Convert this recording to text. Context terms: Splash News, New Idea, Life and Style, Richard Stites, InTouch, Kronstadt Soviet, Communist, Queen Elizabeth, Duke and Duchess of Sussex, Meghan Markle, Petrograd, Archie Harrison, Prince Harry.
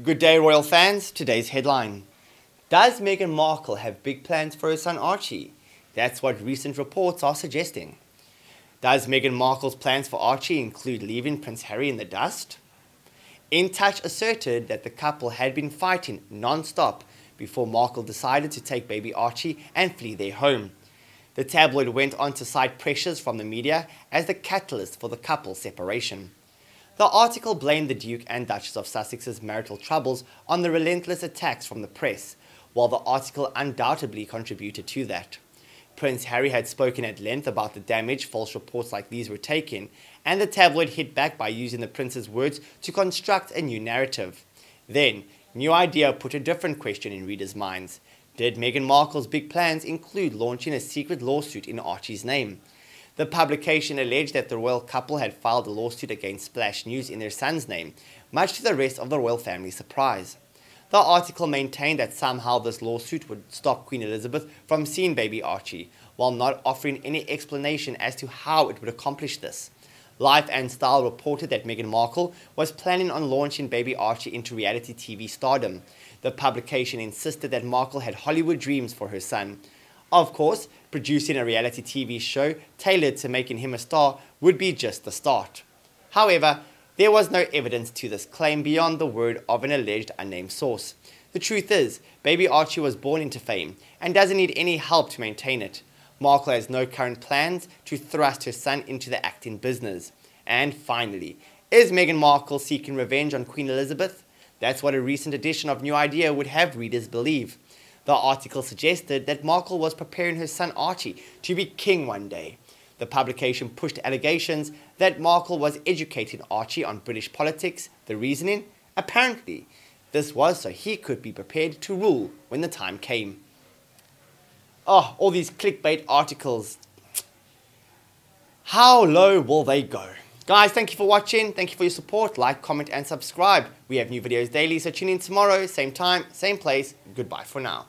Good day, royal fans. Today's headline. Does Meghan Markle have big plans for her son Archie? That's what recent reports are suggesting. Does Meghan Markle's plans for Archie include leaving Prince Harry in the dust? InTouch asserted that the couple had been fighting non-stop before Markle decided to take baby Archie and flee their home. The tabloid went on to cite pressures from the media as the catalyst for the couple's separation. The article blamed the Duke and Duchess of Sussex's marital troubles on the relentless attacks from the press, while the article undoubtedly contributed to that. Prince Harry had spoken at length about the damage false reports like these were taking, and the tabloid hit back by using the prince's words to construct a new narrative. Then, New Idea put a different question in readers' minds. Did Meghan Markle's big plans include launching a secret lawsuit in Archie's name? The publication alleged that the royal couple had filed a lawsuit against Splash News in their son's name, much to the rest of the royal family's surprise. The article maintained that somehow this lawsuit would stop Queen Elizabeth from seeing baby Archie, while not offering any explanation as to how it would accomplish this. Life and Style reported that Meghan Markle was planning on launching baby Archie into reality TV stardom. The publication insisted that Markle had Hollywood dreams for her son. Of course, producing a reality TV show tailored to making him a star would be just the start. However, there was no evidence to this claim beyond the word of an alleged unnamed source. The truth is, baby Archie was born into fame and doesn't need any help to maintain it. Markle has no current plans to thrust her son into the acting business. And finally, is Meghan Markle seeking revenge on Queen Elizabeth? That's what a recent edition of New Idea would have readers believe. The article suggested that Markle was preparing her son Archie to be king one day. The publication pushed allegations that Markle was educating Archie on British politics. The reasoning? Apparently, this was so he could be prepared to rule when the time came. Oh, all these clickbait articles. How low will they go? Guys, thank you for watching. Thank you for your support. Like, comment, and subscribe. We have new videos daily, so tune in tomorrow. Same time, same place. Goodbye for now.